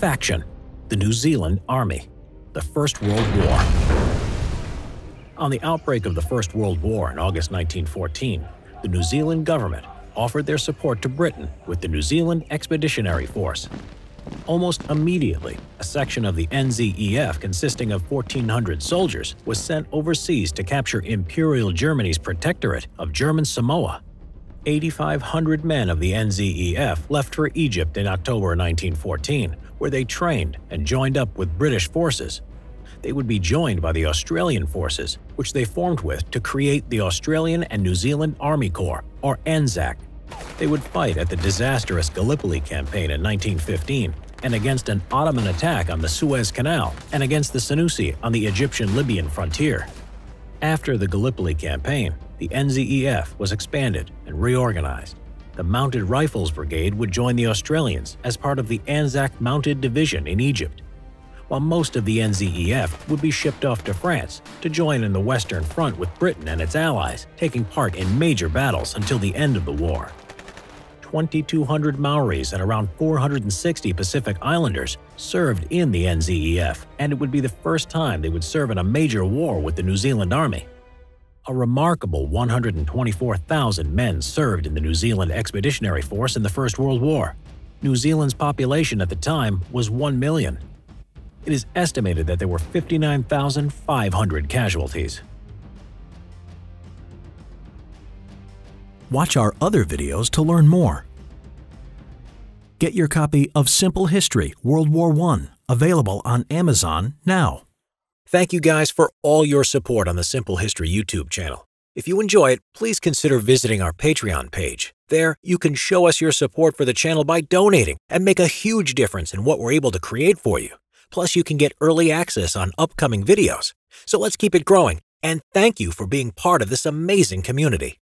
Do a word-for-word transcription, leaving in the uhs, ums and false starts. faction, the New Zealand Army, the First World War. On the outbreak of the First World War in August nineteen fourteen, the New Zealand government offered their support to Britain with the New Zealand Expeditionary Force. Almost immediately, a section of the N Z E F consisting of fourteen hundred soldiers was sent overseas to capture Imperial Germany's protectorate of German Samoa. eighty-five hundred men of the N Z E F left for Egypt in October nineteen fourteen, where they trained and joined up with British forces. They would be joined by the Australian forces, which they formed with to create the Australian and New Zealand Army Corps, or ANZAC. They would fight at the disastrous Gallipoli campaign in nineteen fifteen and against an Ottoman attack on the Suez Canal and against the Senussi on the Egyptian-Libyan frontier. After the Gallipoli campaign, the N Z E F was expanded and reorganized. The Mounted Rifles Brigade would join the Australians as part of the ANZAC Mounted Division in Egypt, while most of the N Z E F would be shipped off to France to join in the Western Front with Britain and its allies, taking part in major battles until the end of the war. twenty-two hundred Māoris and around four hundred sixty Pacific Islanders served in the N Z E F, and it would be the first time they would serve in a major war with the New Zealand Army. A remarkable one hundred twenty-four thousand men served in the New Zealand Expeditionary Force in the First World War. New Zealand's population at the time was one million. It is estimated that there were fifty-nine thousand five hundred casualties. Watch our other videos to learn more. Get your copy of Simple History, World War One, available on Amazon now. Thank you guys for all your support on the Simple History YouTube channel. If you enjoy it, please consider visiting our Patreon page. There, you can show us your support for the channel by donating and make a huge difference in what we're able to create for you. Plus, you can get early access on upcoming videos. So let's keep it growing, and thank you for being part of this amazing community.